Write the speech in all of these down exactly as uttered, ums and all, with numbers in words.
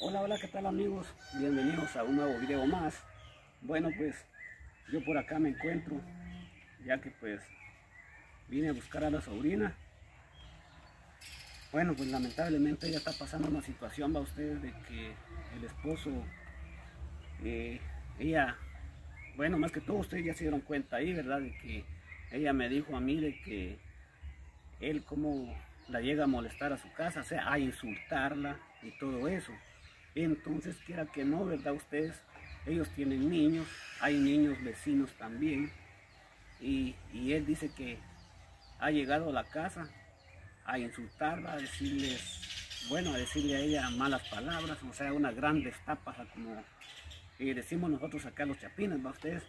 Hola, hola, ¿qué tal amigos? Bienvenidos a un nuevo video más. Bueno, pues yo por acá me encuentro, ya que pues vine a buscar a la sobrina. Bueno, pues lamentablemente ella está pasando una situación, va ustedes, de que el esposo, eh, ella, bueno, más que todo ustedes ya se dieron cuenta ahí, ¿verdad? De que ella me dijo a mí de que él como la llega a molestar a su casa, o sea, a insultarla y todo eso. Entonces, quiera que no, ¿verdad? Ustedes, ellos tienen niños, hay niños vecinos también, y, y él dice que ha llegado a la casa a insultarla, a decirles, bueno, a decirle a ella malas palabras, o sea, unas grandes tapas, como eh, decimos nosotros acá los chapines, ¿va ustedes?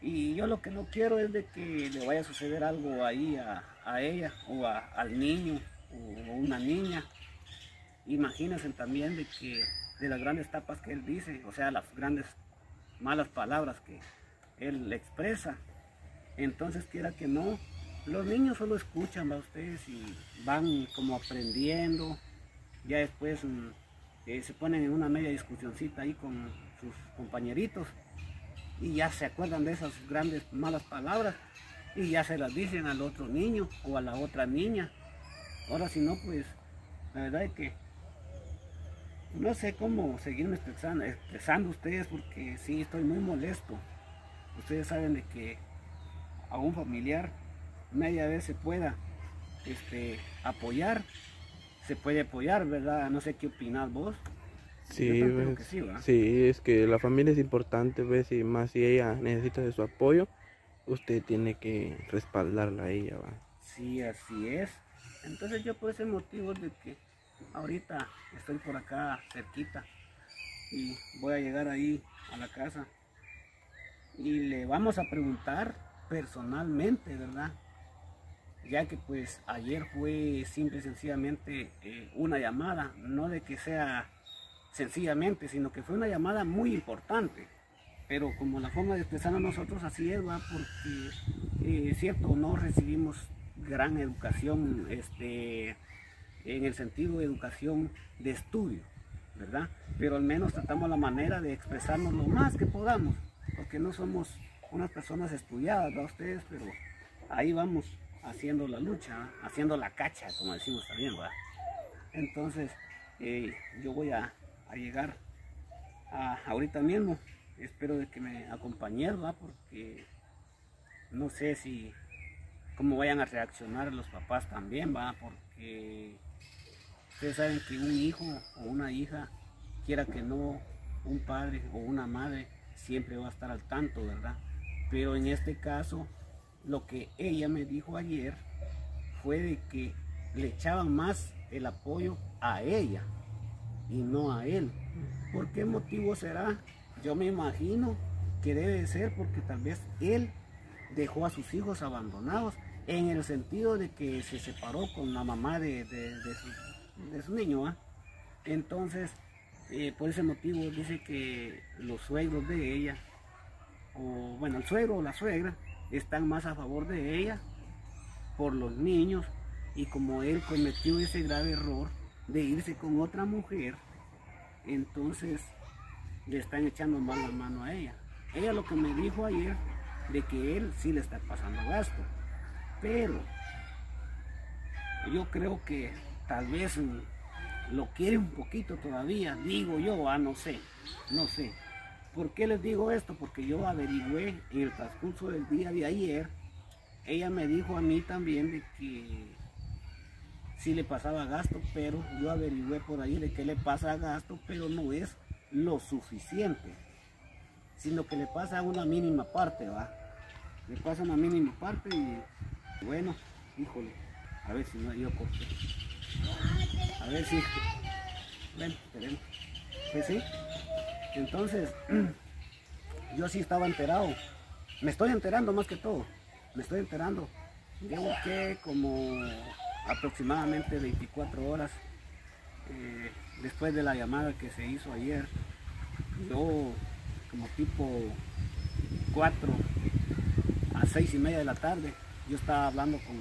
Y yo lo que no quiero es de que le vaya a suceder algo ahí a, a ella, o a, al niño, o, o una niña. Imagínense también de que de las grandes tapas que él dice, o sea, las grandes malas palabras que él expresa. Entonces, quiera que no, los niños solo escuchan a ustedes y van como aprendiendo. Ya después eh, se ponen en una media discusioncita ahí con sus compañeritos y ya se acuerdan de esas grandes malas palabras y ya se las dicen al otro niño o a la otra niña. Ahora si no, pues la verdad es que no sé cómo seguirme expresando, expresando ustedes, porque sí estoy muy molesto. Ustedes saben de que a un familiar media vez se pueda este, apoyar, se puede apoyar, ¿verdad? No sé qué opinas vos. Sí, ves, sí, sí, es que la familia es importante, ¿ves? Y más si ella necesita de su apoyo, usted tiene que respaldarla a ella, ¿va? Sí, así es. Entonces yo por ese motivo de que ahorita estoy por acá cerquita y voy a llegar ahí a la casa y le vamos a preguntar personalmente, ¿verdad? Ya que pues ayer fue simple y sencillamente eh, una llamada, no de que sea sencillamente, sino que fue una llamada muy importante, pero como la forma de expresarnos nosotros así es, va, porque eh, es cierto, no recibimos gran educación este, en el sentido de educación de estudio, ¿verdad? Pero al menos tratamos la manera de expresarnos lo más que podamos, porque no somos unas personas estudiadas, ¿verdad? Ustedes, pero ahí vamos haciendo la lucha, ¿eh? Haciendo la cacha, como decimos también, ¿verdad? Entonces, eh, yo voy a a llegar a, ahorita mismo, espero de que me acompañen, ¿va? Porque no sé si cómo vayan a reaccionar los papás también, va, porque ustedes saben que un hijo o una hija, quiera que no, un padre o una madre siempre va a estar al tanto, ¿verdad? Pero en este caso lo que ella me dijo ayer fue de que le echaban más el apoyo a ella y no a él. ¿Por qué motivo será? Yo me imagino que debe ser porque tal vez él dejó a sus hijos abandonados, en el sentido de que se separó con la mamá de, de, de, su, de su niño, ¿eh? Entonces eh, por ese motivo dice que los suegros de ella, o bueno, el suegro o la suegra, están más a favor de ella por los niños, y como él cometió ese grave error de irse con otra mujer, entonces le están echando mal la mano a ella. Ella lo que me dijo ayer, de que él sí le está pasando gasto, pero yo creo que tal vez lo quiere un poquito todavía, digo yo, ah, no sé, no sé. ¿Por qué les digo esto? Porque yo averigüé en el transcurso del día de ayer, ella me dijo a mí también de que sí le pasaba gasto, pero yo averigüé por ahí de que le pasa gasto, pero no es lo suficiente, sino que le pasa una mínima parte, va, le pasa una mínima parte. Y bueno, híjole, a ver si no yo corté, a ver si, bueno, esperemos, pues sí. Entonces, yo sí estaba enterado, me estoy enterando más que todo, me estoy enterando, llevo que como aproximadamente veinticuatro horas eh, después de la llamada que se hizo ayer. Yo como tipo cuatro a seis y media de la tarde yo estaba hablando con,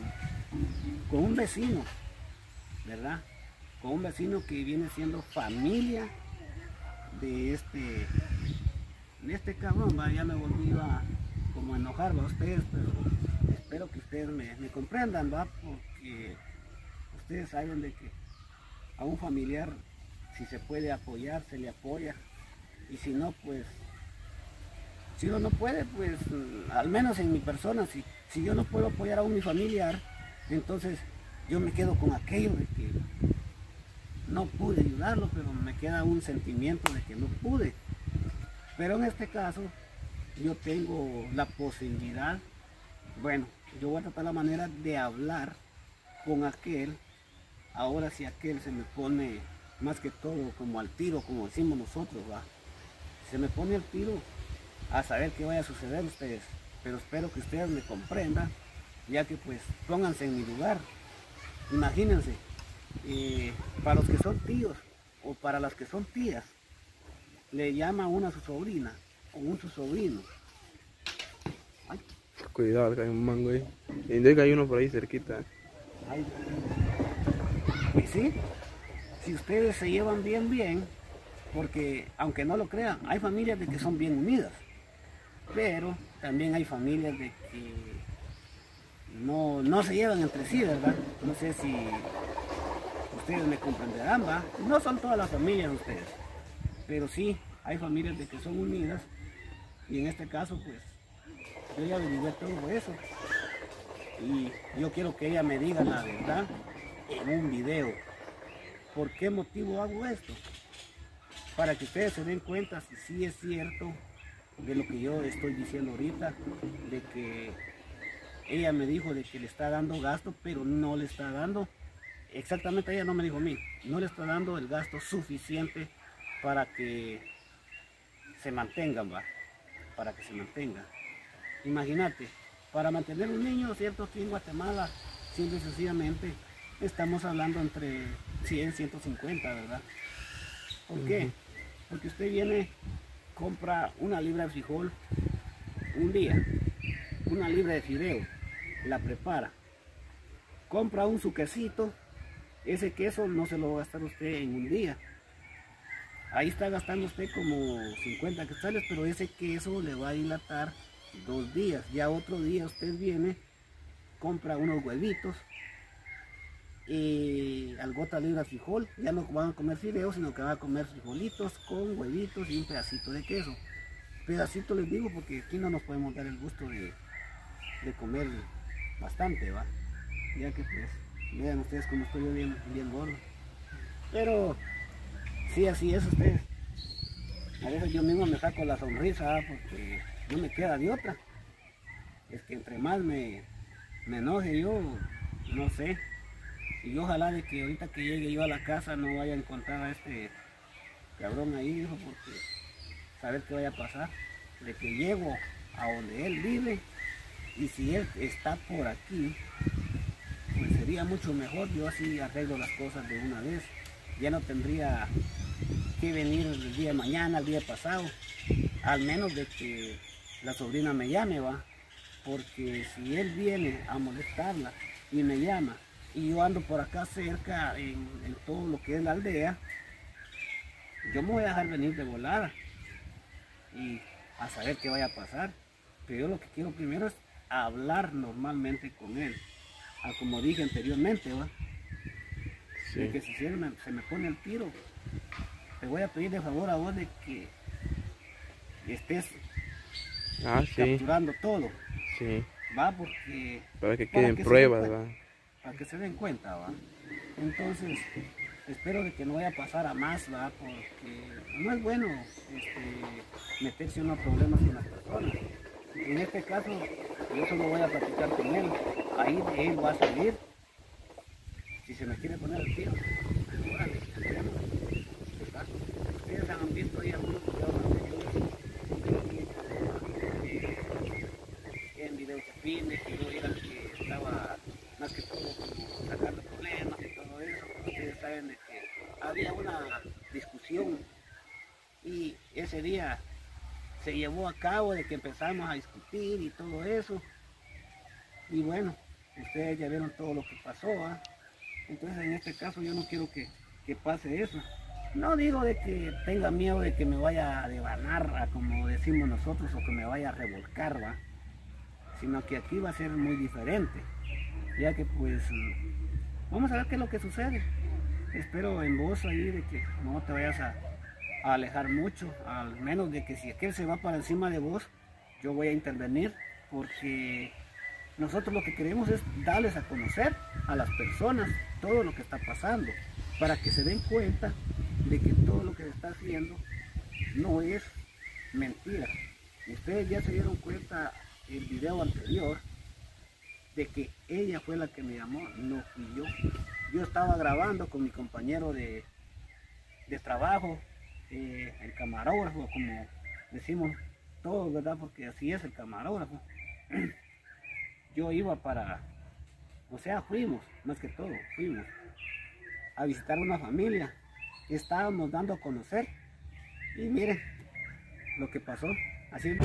con un vecino, ¿verdad? con un vecino que viene siendo familia de este, de este cabrón, ¿va? Ya me volví a como a enojar a ustedes, pero espero que ustedes me, me comprendan, ¿va? Porque ustedes saben de que a un familiar, si se puede apoyar, se le apoya, y si no, pues, si uno no puede, pues, al menos en mi persona, si, si yo no puedo apoyar a un mi familiar, entonces yo me quedo con aquello de que no pude ayudarlo, pero me queda un sentimiento de que no pude. Pero en este caso, yo tengo la posibilidad, bueno, yo voy a tratar la manera de hablar con aquel, ahora si aquel se me pone más que todo como al tiro, como decimos nosotros, ¿va? Se me pone al tiro, a saber qué vaya a suceder ustedes, pero espero que ustedes me comprendan, ya que pues pónganse en mi lugar. Imagínense, eh, para los que son tíos o para las que son tías, le llama una a su sobrina o un su sobrino. Ay. Cuidado, que hay un mango ahí. Y que hay uno por ahí cerquita. Ay. Y sí, si ustedes se llevan bien, bien, porque aunque no lo crean, hay familias de que son bien unidas, pero también hay familias de que no, no se llevan entre sí, ¿verdad? No sé si ustedes me comprenderán, ¿va? No son todas las familias ustedes, pero sí hay familias de que son unidas, y en este caso, pues, yo ya averigué todo eso, y yo quiero que ella me diga la verdad en un video. ¿Por qué motivo hago esto? Para que ustedes se den cuenta si sí es cierto de lo que yo estoy diciendo ahorita, de que ella me dijo de que le está dando gasto, pero no le está dando, exactamente ella no me dijo a mí, no le está dando el gasto suficiente para que se mantengan, ¿va? Para que se mantengan. Imagínate, para mantener un niño, ¿cierto? Aquí en Guatemala, simple y sencillamente, estamos hablando entre cien, ciento cincuenta, ¿verdad? ¿Por qué? Uh-huh. Porque usted viene, compra una libra de frijol un día, una libra de fideo, la prepara, compra un su quesito, ese queso no se lo va a gastar usted en un día, ahí está gastando usted como cincuenta quetzales, pero ese queso le va a dilatar dos días, ya otro día usted viene, compra unos huevitos, y algo otra libra de frijol, ya no van a comer fideos, sino que van a comer frijolitos con huevitos y un pedacito de queso. Pedacito les digo porque aquí no nos podemos dar el gusto de, de comer bastante, ¿va? Ya que pues, vean ustedes como estoy yo bien, bien gordo. Pero, sí, así es ustedes. A veces yo mismo me saco la sonrisa porque no me queda de otra. Es que entre más me, me enoje yo, no sé. Y ojalá de que ahorita que llegue yo a la casa no vaya a encontrar a este cabrón ahí, hijo, porque saber qué vaya a pasar, de que llego a donde él vive, y si él está por aquí, pues sería mucho mejor, yo así arreglo las cosas de una vez, ya no tendría que venir el día de mañana, el día pasado, al menos de que la sobrina me llame, va, porque si él viene a molestarla y me llama, y yo ando por acá cerca en, en todo lo que es la aldea, yo me voy a dejar venir de volada y a saber qué vaya a pasar, pero yo lo que quiero primero es hablar normalmente con él, a como dije anteriormente, ¿va? Sí. De que si se me, se me pone el tiro, te voy a pedir de favor a vos de que estés ah, capturando sí. todo, sí. ¿va? Porque para que queden para que pruebas, ¿va? Para que se den cuenta, ¿va? Entonces, espero de que no vaya a pasar a más, ¿va? Porque no es bueno este, meterse en unos problemas con las personas. En este caso, yo solo voy a platicar con él. Ahí él va a salir. Si se me quiere poner el tiro, órale, ustedes han visto ahí algunos videos anteriores en videos de fines, que no eran que estaba más que todo como sacando problemas y todo eso, ustedes saben de que había una discusión y ese día se llevó a cabo de que empezamos a discutir y todo eso, y bueno, ustedes ya vieron todo lo que pasó, ¿eh? Entonces en este caso yo no quiero que que pase eso. No digo de que tenga miedo de que me vaya a devanar, como decimos nosotros, o que me vaya a revolcar, ¿va? Sino que aquí va a ser muy diferente, ya que pues vamos a ver qué es lo que sucede. Espero en vos ahí de que no te vayas a, a alejar mucho, al menos de que si aquel se va para encima de vos, yo voy a intervenir, porque nosotros lo que queremos es darles a conocer a las personas todo lo que está pasando, para que se den cuenta de que todo lo que se está haciendo no es mentira. Ustedes ya se dieron cuenta el video anterior de que ella fue la que me llamó, no fui yo. Yo estaba grabando con mi compañero de, de trabajo, eh, el camarógrafo, como decimos todos, ¿verdad? Porque así es el camarógrafo. Yo iba para, o sea, fuimos, más que todo, fuimos a visitar una familia. Estábamos dando a conocer y miren lo que pasó. Así